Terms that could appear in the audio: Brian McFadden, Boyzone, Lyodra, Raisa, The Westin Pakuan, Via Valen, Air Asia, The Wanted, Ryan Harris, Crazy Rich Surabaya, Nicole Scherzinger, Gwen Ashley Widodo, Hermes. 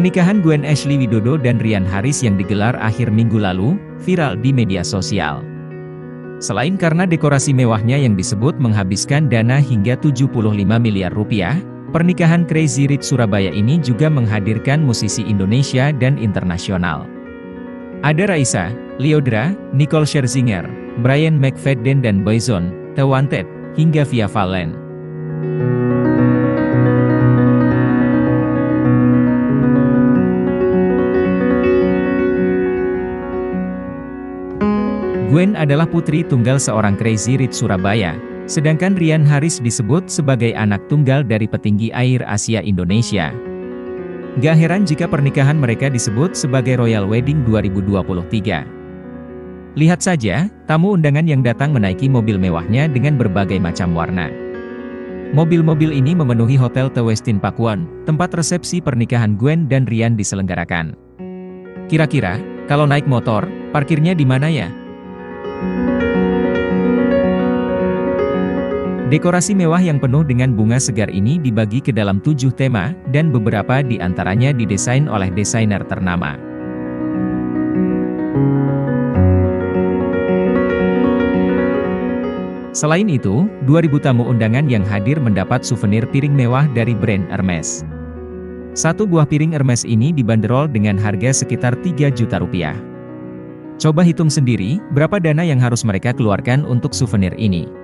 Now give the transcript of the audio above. Pernikahan Gwen Ashley Widodo dan Ryan Harris yang digelar akhir minggu lalu, viral di media sosial. Selain karena dekorasi mewahnya yang disebut menghabiskan dana hingga 75 miliar rupiah, pernikahan Crazy Rich Surabaya ini juga menghadirkan musisi Indonesia dan internasional. Ada Raisa, Lyodra, Nicole Scherzinger, Brian McFadden dan Boyzone, The Wanted, hingga Via Valen. Gwen adalah putri tunggal seorang Crazy Rich Surabaya. Sedangkan Ryan Harris disebut sebagai anak tunggal dari petinggi Air Asia Indonesia. Gak heran jika pernikahan mereka disebut sebagai Royal Wedding 2023. Lihat saja, tamu undangan yang datang menaiki mobil mewahnya dengan berbagai macam warna. Mobil-mobil ini memenuhi Hotel The Westin Pakuan, tempat resepsi pernikahan Gwen dan Ryan diselenggarakan. Kira-kira, kalau naik motor, parkirnya di mana ya? Dekorasi mewah yang penuh dengan bunga segar ini dibagi ke dalam 7 tema, dan beberapa di antaranya didesain oleh desainer ternama. Selain itu, 2.000 tamu undangan yang hadir mendapat souvenir piring mewah dari brand Hermes. Satu buah piring Hermes ini dibanderol dengan harga sekitar 3 juta rupiah. Coba hitung sendiri, berapa dana yang harus mereka keluarkan untuk souvenir ini.